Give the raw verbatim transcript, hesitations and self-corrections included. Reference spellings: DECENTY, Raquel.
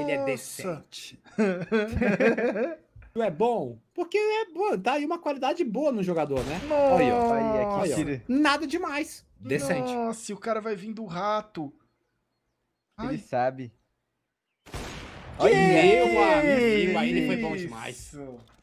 ele é decente. Tu é bom? Porque é bom, dá aí uma qualidade boa no jogador, né? Nossa. Olha, olha, aqui, olha. Nada demais. Decente. Nossa, o cara vai vir do rato. Ai. Ele sabe. Olha, meu amigo, aí ele foi bom demais.